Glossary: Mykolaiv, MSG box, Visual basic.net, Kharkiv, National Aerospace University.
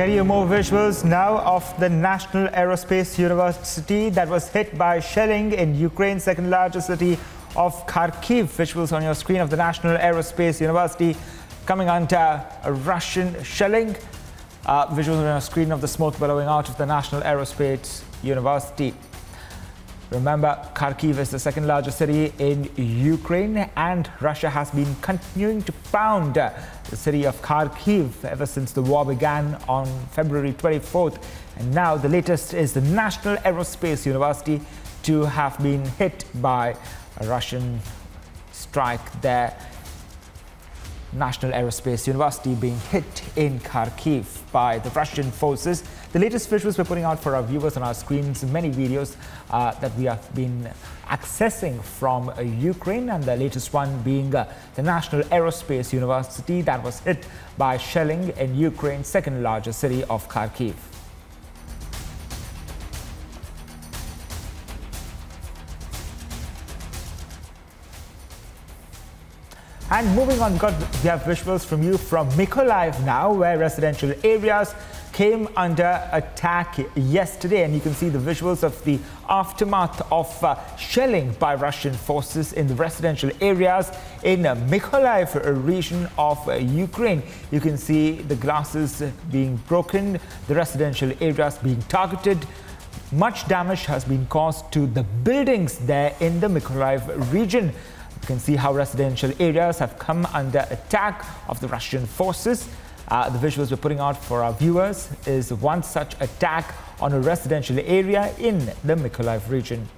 carry you more visuals now of the National Aerospace University that was hit by shelling in Ukraine's second largest city of Kharkiv. Visuals on your screen of the National Aerospace University coming under a Russian shelling. Visuals on your screen of the smoke billowing out of the National Aerospace University. Remember, Kharkiv is the second largest city in Ukraine, and Russia has been continuing to pound the city of Kharkiv ever since the war began on February 24th. And now the latest is the National Aerospace University to have been hit by a Russian strike there. National Aerospace University being hit in Kharkiv by the Russian forces. The latest visuals we're putting out for our viewers on our screens, many videos that we have been accessing from Ukraine, and the latest one being the National Aerospace University that was hit by shelling in Ukraine's second largest city of Kharkiv. And moving on, we have visuals from you from Mykolaiv now, where residential areas came under attack yesterday. And you can see the visuals of the aftermath of shelling by Russian forces in the residential areas in Mykolaiv region of Ukraine. You can see the glasses being broken, the residential areas being targeted. Much damage has been caused to the buildings there in the Mykolaiv region. You can see how residential areas have come under attack of the Russian forces. The visuals we're putting out for our viewers is one such attack on a residential area in the Mykolaiv region.